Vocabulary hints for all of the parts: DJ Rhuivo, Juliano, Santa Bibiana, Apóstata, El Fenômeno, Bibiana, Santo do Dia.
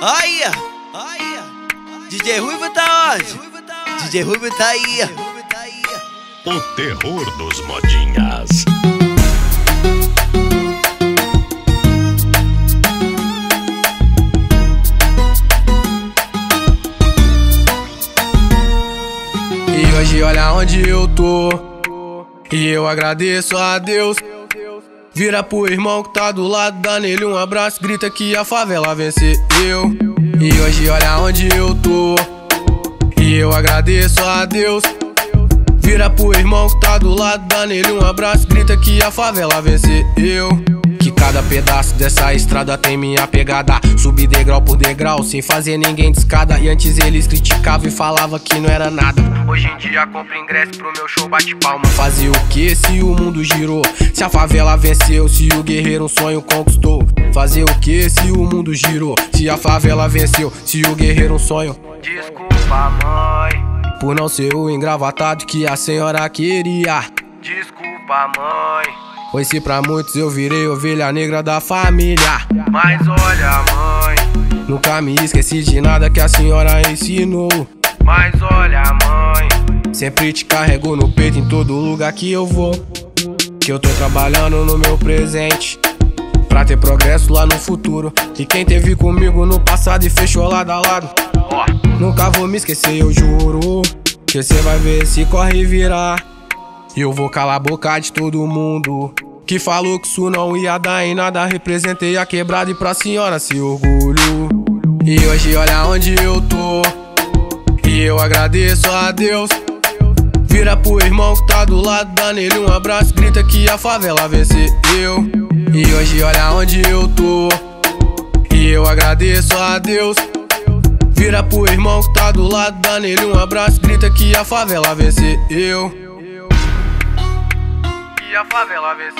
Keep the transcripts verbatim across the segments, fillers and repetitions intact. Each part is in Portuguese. Aí, aí, D J Rhuivo tá onde? D J Rhuivo tá aí. O terror dos modinhas. E hoje olha onde eu tô, e eu agradeço a Deus. Vira pro irmão que tá do lado, dá nele um abraço, grita que a favela venceu. E hoje olha onde eu tô, e eu agradeço a Deus. Vira pro irmão que tá do lado, dá nele um abraço, grita que a favela venceu. Que cada pedaço dessa estrada tem minha pegada. Subi degrau por degrau, sem fazer ninguém de escada. E antes eles criticavam e falavam que não era nada. Hoje em dia compro ingresso pro meu show, bate palma. Fazer o que se o mundo girou? Se a favela venceu, se o guerreiro um sonho conquistou. Fazer o que se o mundo girou? Se a favela venceu, se o guerreiro um sonho. Desculpa, mãe, por não ser o engravatado que a senhora queria. Desculpa, mãe, pois se pra muitos eu virei ovelha negra da família. Mas olha, mãe, nunca me esqueci de nada que a senhora ensinou. Mas olha, mãe, sempre te carrego no peito em todo lugar que eu vou. Que eu tô trabalhando no meu presente pra ter progresso lá no futuro. E quem teve comigo no passado e fechou lado a lado, oh, nunca vou me esquecer, eu juro. Que cê vai ver se corre e virar. Eu vou calar a boca de todo mundo que falou que isso não ia dar em nada. Representei a quebrada e pra senhora se orgulho. E hoje olha onde eu tô, e eu agradeço a Deus. Vira pro irmão que tá do lado, dá nele um abraço, grita que a favela venceu. E hoje olha onde eu tô, e eu agradeço a Deus. Vira pro irmão que tá do lado, dá nele um abraço, grita que a favela venceu. E a favela venceu.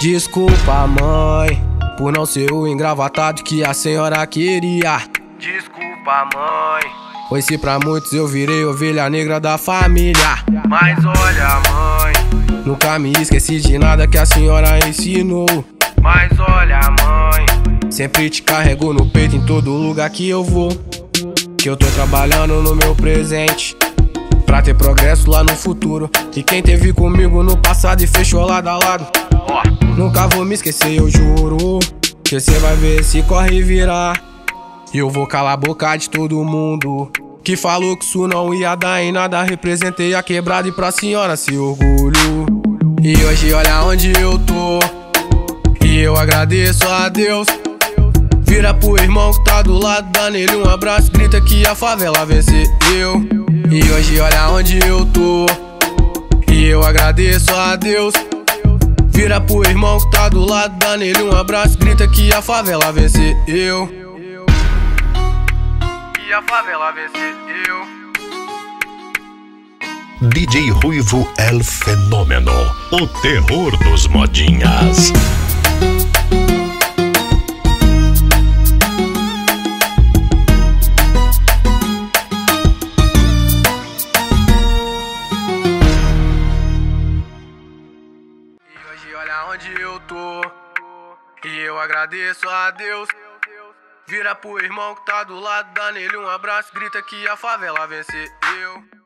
Desculpa, mãe, por não ser o engravatado que a senhora queria. Desculpa, mãe, pois se pra muitos eu virei ovelha negra da família. Mas olha, mãe, nunca me esqueci de nada que a senhora ensinou. Mas olha, mãe, sempre te carrego no peito em todo lugar que eu vou. Que eu tô trabalhando no meu presente pra ter progresso lá no futuro. E quem teve comigo no passado e fechou lado a lado, oh, nunca vou me esquecer, eu juro. Que cê vai ver se corre e virar. E eu vou calar a boca de todo mundo que falou que isso não ia dar em nada. Representei a quebrada e pra senhora se orgulho. E hoje olha onde eu tô, e eu agradeço a Deus. Vira pro irmão que tá do lado, dá nele um abraço, grita que a favela venceu. E hoje olha onde eu tô, e eu agradeço a Deus. Vira pro irmão que tá do lado, dá nele um abraço, grita que a favela venceu. E a favela venceu. D J Rhuivo, El Fenômeno, o terror dos modinhas. E hoje olha onde eu tô, e eu agradeço a Deus. Vira pro irmão que tá do lado, dá nele um abraço, grita que a favela venceu.